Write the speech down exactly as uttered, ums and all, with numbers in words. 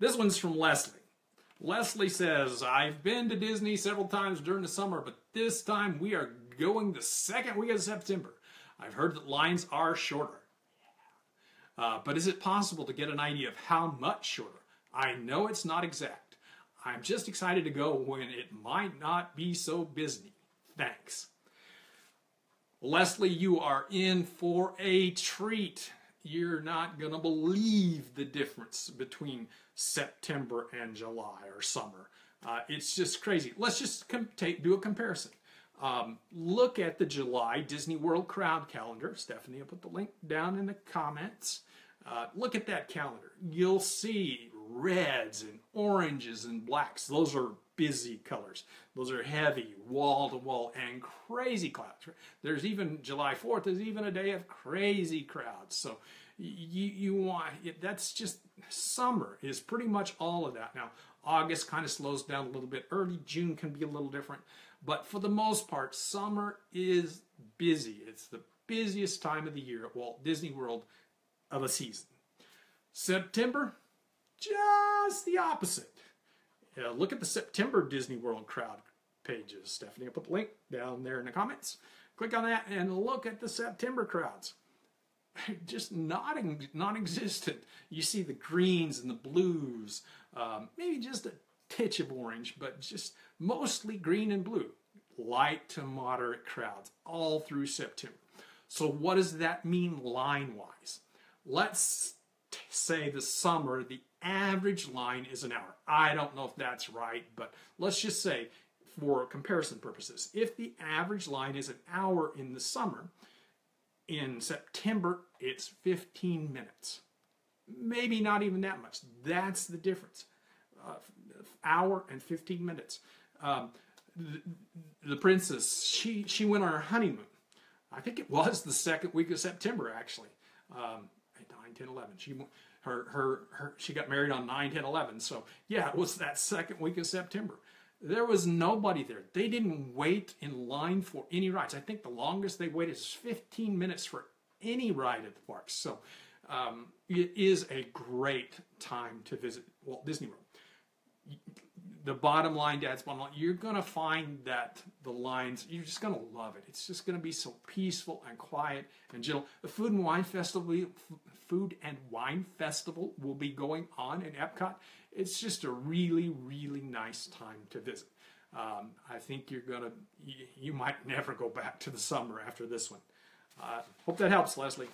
This one's from Leslie. Leslie says, I've been to Disney several times during the summer, but this time we are going the second week of September. I've heard that lines are shorter. Uh, but is it possible to get an idea of how much shorter? I know it's not exact. I'm just excited to go when it might not be so busy. Thanks. Leslie, you are in for a treat. You're not going to believe the difference between September and July or summer. Uh, it's just crazy. Let's just com take, do a comparison. Um, look at the July Disney World crowd calendar. Stephanie will put the link down in the comments. Uh, look at that calendar. You'll see reds and oranges and blacks. Those are busy colors. Those are heavy, wall-to-wall, and crazy clouds. There's even, July fourth is even a day of crazy crowds. So you, you want, that's just, summer is pretty much all of that. Now, August kind of slows down a little bit. Early June can be a little different. But for the most part, summer is busy. It's the busiest time of the year at Walt Disney World of a season. September, just the opposite. Uh, look at the September Disney World crowd pages. Stephanie will put the link down there in the comments. Click on that and look at the September crowds. Just not in, non-existent. You see the greens and the blues. Um, maybe just a pitch of orange, but just mostly green and blue. Light to moderate crowds all through September. So what does that mean line-wise? Let's say the summer, the average line is an hour. I don't know if that's right, but let's just say for comparison purposes, if the average line is an hour in the summer, in September it's fifteen minutes. Maybe not even that much. That's the difference. Uh, hour and fifteen minutes. Um, the, the princess, she, she went on her honeymoon. I think it was the second week of September, actually. Um, nine, ten, eleven. She, her, her, her, she got married on nine, ten, eleven. So, yeah, it was that second week of September. There was nobody there. They didn't wait in line for any rides. I think the longest they waited is fifteen minutes for any ride at the park. So, um, it is a great time to visit Walt Disney World. The bottom line, Dad's bottom line, you're going to find that the lines, you're just going to love it. It's just going to be so peaceful and quiet and gentle. The Food and Wine Festival, Food and Wine Festival will be going on in Epcot. It's just a really, really nice time to visit. Um, I think you're going to, you, you might never go back to the summer after this one. Uh, hope that helps, Leslie.